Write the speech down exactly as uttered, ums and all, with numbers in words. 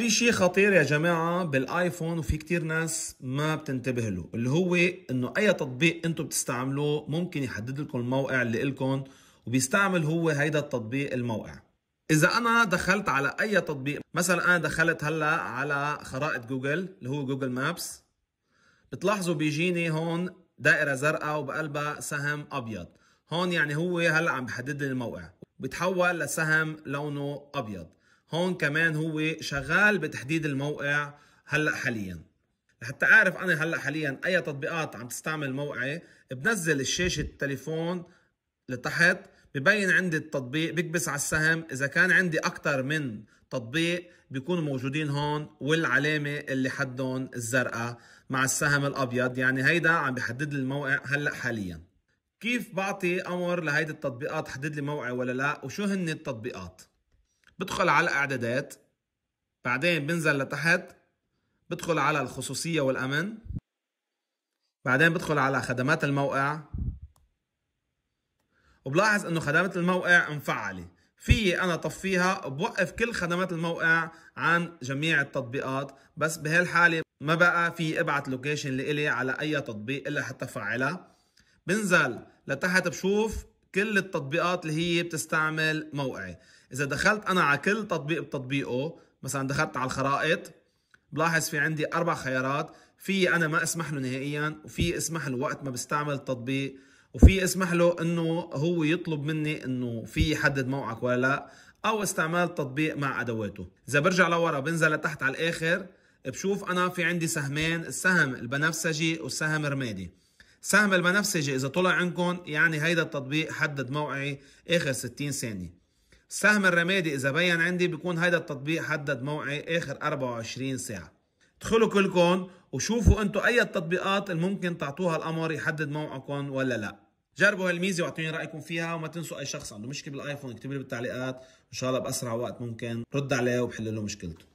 في شيء خطير يا جماعه بالايفون وفي كثير ناس ما بتنتبه له، اللي هو انه اي تطبيق انتم بتستعملوه ممكن يحدد لكم الموقع اللي الكم، وبيستعمل هو هيدا التطبيق الموقع. اذا انا دخلت على اي تطبيق، مثلا انا دخلت هلا على خرائط جوجل اللي هو جوجل مابس، بتلاحظوا بيجيني هون دائره زرقاء وبقلبها سهم ابيض. هون يعني هو هلا عم بحدد لي الموقع، بتحول لسهم لونه ابيض. هون كمان هو شغال بتحديد الموقع هلا حاليا. لحتى اعرف انا هلا حاليا اي تطبيقات عم تستعمل موقعي، بنزل الشاشه التليفون لتحت، ببين عندي التطبيق، بكبس على السهم. اذا كان عندي اكثر من تطبيق بيكونوا موجودين هون، والعلامه اللي حدهم الزرقاء مع السهم الابيض، يعني هيدا عم بحدد لي الموقع هلا حاليا. كيف بعطي امر لهيدي التطبيقات تحدد لي موقعي ولا لا، وشو هن التطبيقات؟ بدخل على اعدادات، بعدين بنزل لتحت، بدخل على الخصوصية والأمن، بعدين بدخل على خدمات الموقع، وبلاحظ انه خدمات الموقع مفعلة، في انا طفيها وبوقف كل خدمات الموقع عن جميع التطبيقات، بس بهالحالة ما بقى في ابعت لوكيشن لإلي على اي تطبيق الا حتى فعلها. بنزل لتحت بشوف كل التطبيقات اللي هي بتستعمل موقعي. إذا دخلت أنا على كل تطبيق بتطبيقه، مثلا دخلت على الخرائط، بلاحظ في عندي أربع خيارات، في أنا ما أسمح له نهائيا، وفي أسمح له وقت ما بستعمل التطبيق، وفي أسمح له إنه هو يطلب مني إنه في يحدد موقعك ولا لا، أو استعمال التطبيق مع أدواته. إذا برجع لورا بنزل لتحت على الآخر، بشوف أنا في عندي سهمين، السهم البنفسجي والسهم الرمادي. سهم البنفسجي إذا طلع عندكم يعني هيدا التطبيق حدد موقعي آخر ستين ثانية. السهم الرمادي إذا بين عندي بيكون هيدا التطبيق حدد موعي آخر أربعة وعشرين ساعة. ادخلوا كلكم وشوفوا أنتم أي التطبيقات اللي ممكن تعطوها الأمر يحدد موعكم ولا لا. جربوا هالميزة واعطوني رأيكم فيها، وما تنسوا أي شخص عنده مشكلة بالآيفون يكتب لي بالتعليقات، إن شاء الله بأسرع وقت ممكن رد عليه وبحل له مشكلته.